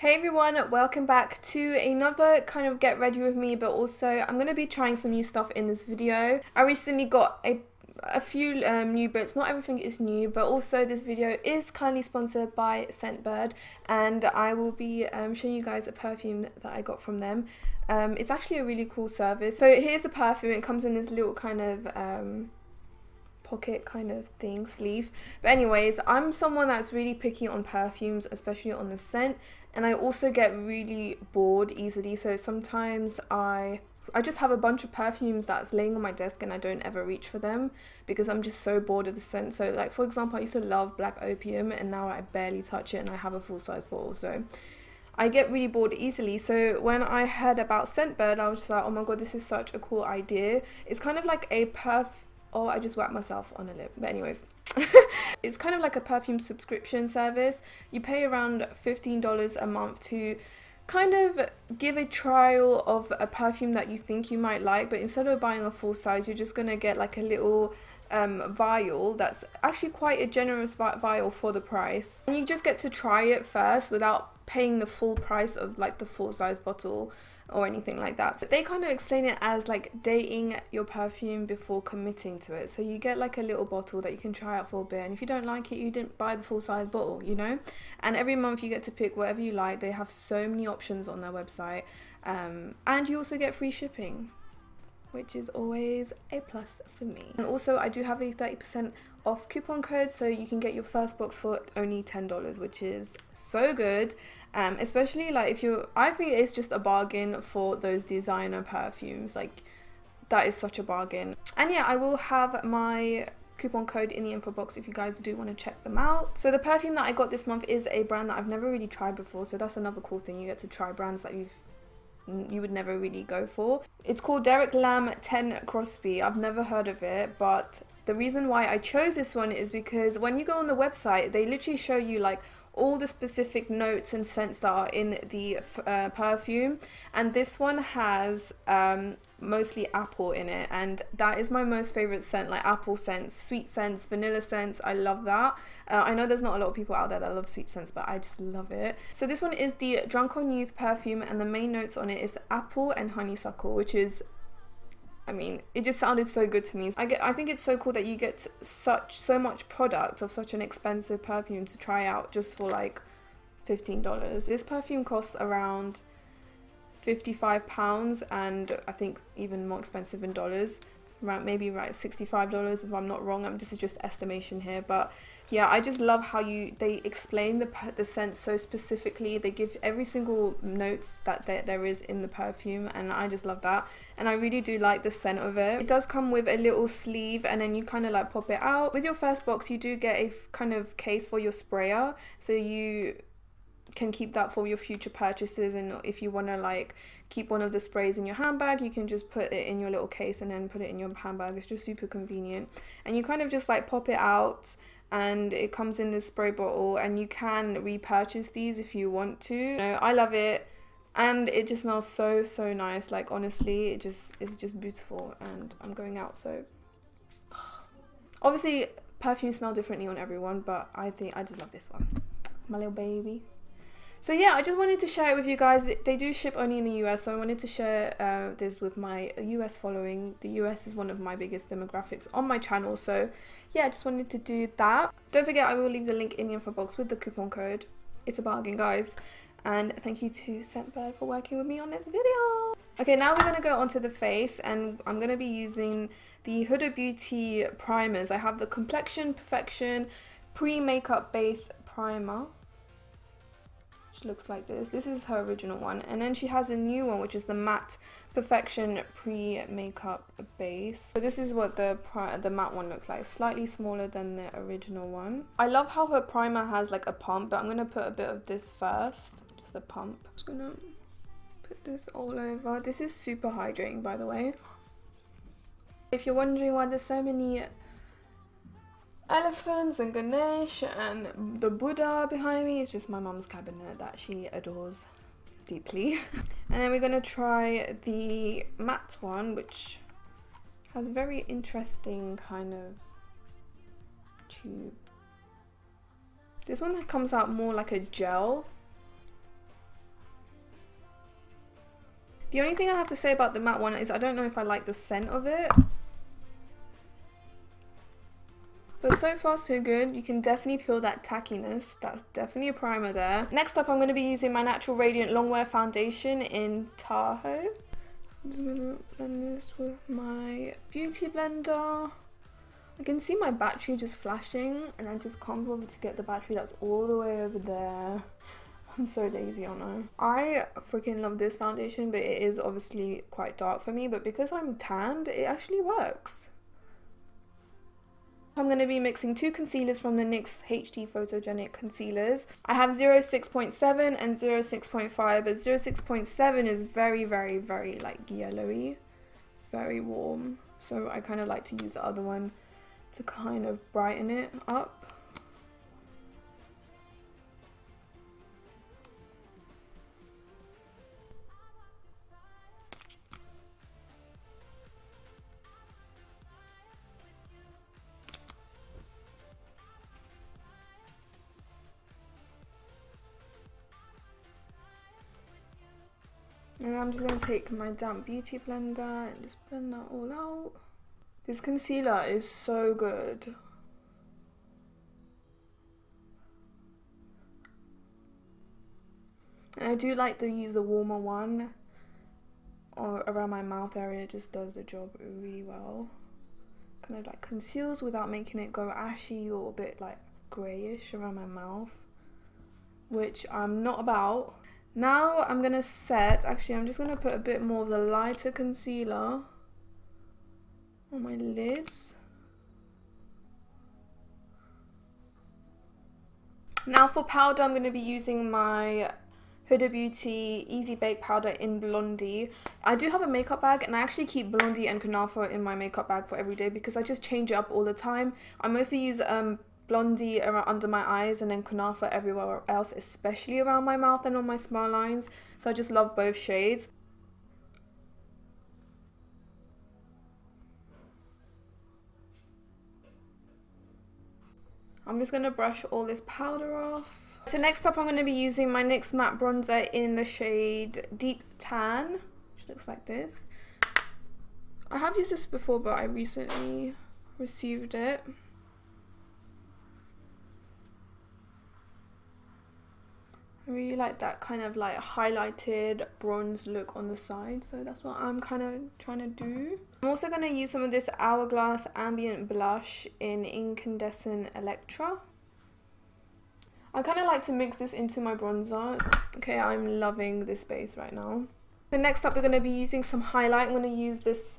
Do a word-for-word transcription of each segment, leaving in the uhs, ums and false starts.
Hey everyone, welcome back to another kind of get ready with me, but also I'm going to be trying some new stuff in this video. I recently got a a few um, new bits. Not everything is new, but also this video is kindly sponsored by Scentbird, and I will be um, showing you guys a perfume that I got from them. Um, it's actually a really cool service. So here's the perfume. It comes in this little kind of um, pocket kind of thing, sleeve. But anyways, I'm someone that's really picky on perfumes, especially on the scent, and I also get really bored easily, so sometimes I I just have a bunch of perfumes that's laying on my desk and I don't ever reach for them because I'm just so bored of the scent. So like, for example, I used to love Black Opium and now I barely touch it and I have a full-size bottle, so I get really bored easily. So when I heard about Scentbird, I was just like, oh my god, this is such a cool idea. It's kind of like a perf... Oh, I just whacked myself on a lip. But anyways, it's kind of like a perfume subscription service. You pay around fifteen dollars a month to kind of give a trial of a perfume that you think you might like, but instead of buying a full size, you're just gonna get like a little um, vial that's actually quite a generous vi vial for the price, and you just get to try it first without paying the full price of like the full size bottle or anything like that. So they kind of explain it as like dating your perfume before committing to it. So you get like a little bottle that you can try out for a bit, and if you don't like it, you didn't buy the full size bottle, you know. And every month you get to pick whatever you like. They have so many options on their website, um, and you also get free shipping, which is always a plus for me. And also I do have a thirty percent off coupon code, so you can get your first box for only ten dollars, which is so good, um, especially like if you're, I think it's just a bargain for those designer perfumes. Like, that is such a bargain. And yeah, I will have my coupon code in the info box if you guys do want to check them out. So the perfume that I got this month is a brand that I've never really tried before, so that's another cool thing. You get to try brands that you've you would never really go for. It's called Derek Lam ten Crosby. I've never heard of it, but the reason why I chose this one is because when you go on the website, they literally show you like all the specific notes and scents that are in the uh, perfume, and this one has um, mostly apple in it, and that is my most favorite scent. Like apple scents, sweet scents, vanilla scents, I love that. uh, I know there's not a lot of people out there that love sweet scents, but I just love it. So this one is the Drunk On Youth perfume, and the main notes on it is apple and honeysuckle, which is, I mean, it just sounded so good to me. I get, I think it's so cool that you get such so much product of such an expensive perfume to try out just for like fifteen dollars. This perfume costs around fifty-five pounds, and I think even more expensive in dollars, around maybe right sixty-five dollars if I'm not wrong. I'm, this is just estimation here, but yeah, I just love how you they explain the the scent so specifically. They give every single note that there, there is in the perfume, and I just love that, and I really do like the scent of it. It does come with a little sleeve, and then you kind of like pop it out. With your first box, you do get a kind of case for your sprayer, so you can keep that for your future purchases, and if you want to like keep one of the sprays in your handbag, you can just put it in your little case and then put it in your handbag. It's just super convenient, and you kind of just like pop it out, and it comes in this spray bottle, and you can repurchase these if you want to. You know, I love it, and it just smells so so nice. Like honestly, it just it's just beautiful, and I'm going out, so obviously perfumes smell differently on everyone, but I think I just love this one, my little baby. So yeah, I just wanted to share it with you guys. They do ship only in the U S, so I wanted to share uh, this with my U S following. The U S is one of my biggest demographics on my channel, so yeah, I just wanted to do that. Don't forget, I will leave the link in the info box with the coupon code. It's a bargain, guys. And thank you to Scentbird for working with me on this video. Okay, now we're going to go onto the face, and I'm going to be using the Huda Beauty primers. I have the Complexion Perfection Pre-Makeup Base Primer. She looks like this. This is her original one, and then she has a new one, which is the Matte Perfection Pre-Makeup Base. So this is what the the matte one looks like, slightly smaller than the original one. I love how her primer has like a pump, but I'm gonna put a bit of this first, just the pump. I'm just gonna put this all over. This is super hydrating, by the way. If you're wondering why there's so many elephants and Ganesh and the Buddha behind me, it's just my mum's cabinet that she adores deeply. And then we're going to try the matte one, which has very interesting kind of tube. This one that comes out more like a gel, The only thing I have to say about the matte one is I don't know if I like the scent of it. But so far so good. You can definitely feel that tackiness. That's definitely a primer there. Next up, I'm going to be using my Natural Radiant Longwear Foundation in Tahoe. I'm just going to blend this with my beauty blender. I can see my battery just flashing and I just can't bother to get the battery that's all the way over there. I'm so lazy, I know. I freaking love this foundation, but it is obviously quite dark for me, but because I'm tanned, it actually works. I'm going to be mixing two concealers from the NYX H D Photogenic Concealers. I have zero six point seven and zero six point five, but zero six point seven is very, very, very like yellowy, very warm. So I kind of like to use the other one to kind of brighten it up. And I'm just going to take my damp beauty blender and just blend that all out. This concealer is so good. And I do like to use the warmer one, or around my mouth area, it just does the job really well. Kind of like conceals without making it go ashy or a bit like greyish around my mouth, which I'm not about. Now I'm going to set, actually I'm just going to put a bit more of the lighter concealer on my lids. Now for powder, I'm going to be using my Huda Beauty Easy Bake Powder in Blondie. I do have a makeup bag and I actually keep Blondie and Kanafa in my makeup bag for every day because I just change it up all the time. I mostly use um. Blondie around under my eyes and then Kanafa everywhere else, especially around my mouth and on my smile lines. So I just love both shades. I'm just going to brush all this powder off. So next up I'm going to be using my NYX Matte Bronzer in the shade Deep Tan, which looks like this. I have used this before, but I recently received it. I really like that kind of like highlighted bronze look on the side, so that's what I'm kind of trying to do. I'm also going to use some of this Hourglass Ambient Blush in Incandescent Electra. I kind of like to mix this into my bronzer. Okay, I'm loving this base right now. So next up we're going to be using some highlight. I'm going to use this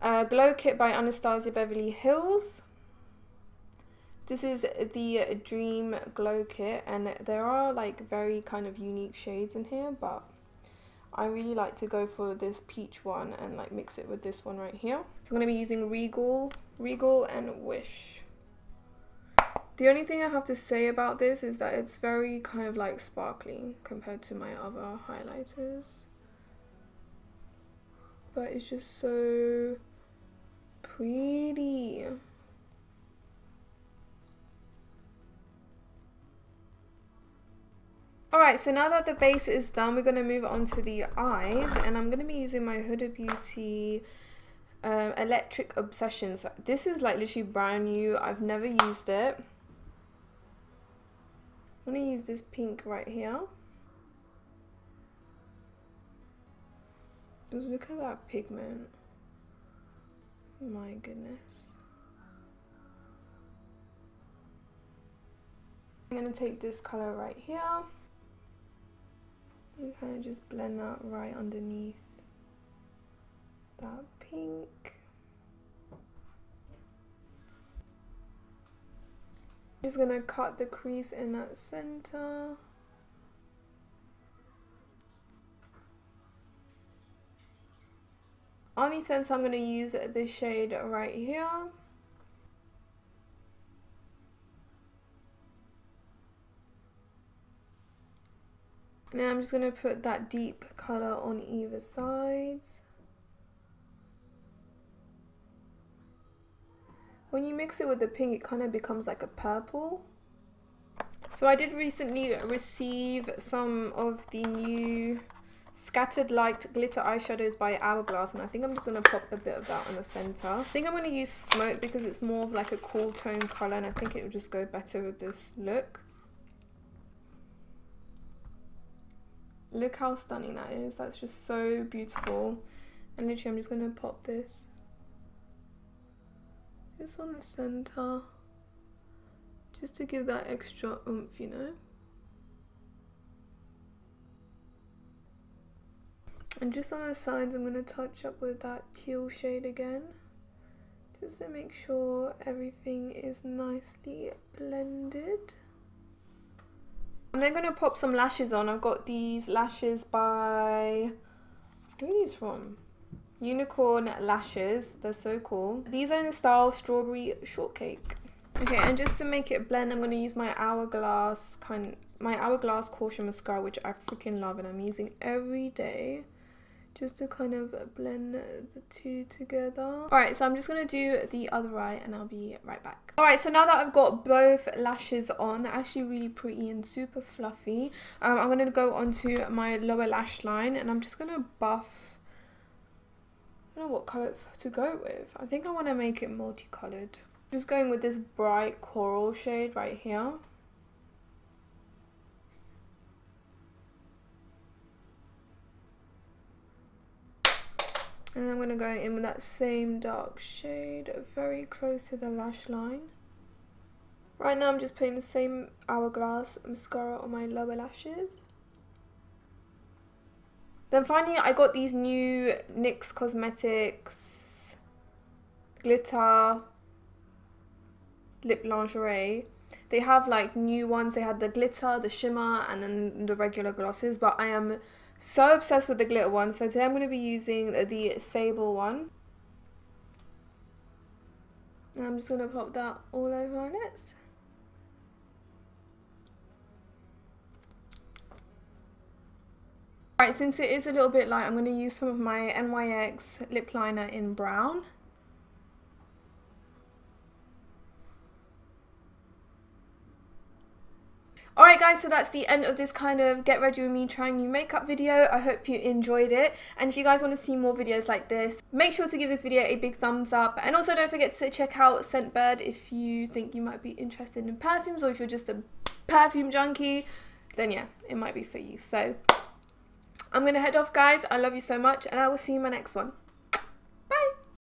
uh, Glow Kit by Anastasia Beverly Hills. This is the Dream Glow Kit, and there are like very kind of unique shades in here, but I really like to go for this peach one and like mix it with this one right here. So I'm going to be using Regal, Regal and Wish. The only thing I have to say about this is that it's very kind of like sparkly compared to my other highlighters. But it's just so pretty. Alright, so now that the base is done, we're going to move on to the eyes, and I'm going to be using my Huda Beauty um, Electric Obsessions. This is like literally brand new, I've never used it. I'm going to use this pink right here. Just look at that pigment. My goodness. I'm going to take this colour right here. You kind of just blend that right underneath that pink. I'm just going to cut the crease in that center. On the sense, I'm going to use this shade right here. Now I'm just going to put that deep colour on either sides. When you mix it with the pink, it kind of becomes like a purple. So I did recently receive some of the new Scattered Light Glitter Eyeshadows by Hourglass, and I think I'm just going to pop a bit of that on the centre. I think I'm going to use Smoke because it's more of like a cool tone colour, and I think it will just go better with this look. Look how stunning that is. That's just so beautiful. And literally, I'm just going to pop this. Just on the centre. Just to give that extra oomph, you know. And just on the sides, I'm going to touch up with that teal shade again. Just to make sure everything is nicely blended. I'm then going to pop some lashes on. I've got these lashes by... Where are these from? Unicorn Lashes. They're so cool. These are in the style Strawberry Shortcake. Okay, and just to make it blend, I'm going to use my Hourglass kind, my Hourglass Caution Mascara, which I freaking love and I'm using every day. Just to kind of blend the two together. Alright, so I'm just going to do the other eye and I'll be right back. Alright, so now that I've got both lashes on, they're actually really pretty and super fluffy. Um, I'm going to go onto my lower lash line and I'm just going to buff. I don't know what colour to go with. I think I want to make it multicoloured. Just going with this bright coral shade right here. And I'm going to go in with that same dark shade very close to the lash line. Right now I'm just putting the same Hourglass mascara on my lower lashes. Then finally I got these new NYX Cosmetics Glitter Lip Lingerie. They have like new ones. They had the glitter, the shimmer, and then the regular glosses. But I am... so obsessed with the glitter one, so today I'm going to be using the Sable one. And I'm just going to pop that all over my lips. Alright, since it is a little bit light, I'm going to use some of my N Y X lip liner in brown. Alright guys, so that's the end of this kind of get ready with me trying new makeup video. I hope you enjoyed it, and if you guys want to see more videos like this, make sure to give this video a big thumbs up, and also don't forget to check out Scentbird if you think you might be interested in perfumes, or if you're just a perfume junkie, then yeah, it might be for you. So I'm going to head off guys, I love you so much, and I will see you in my next one.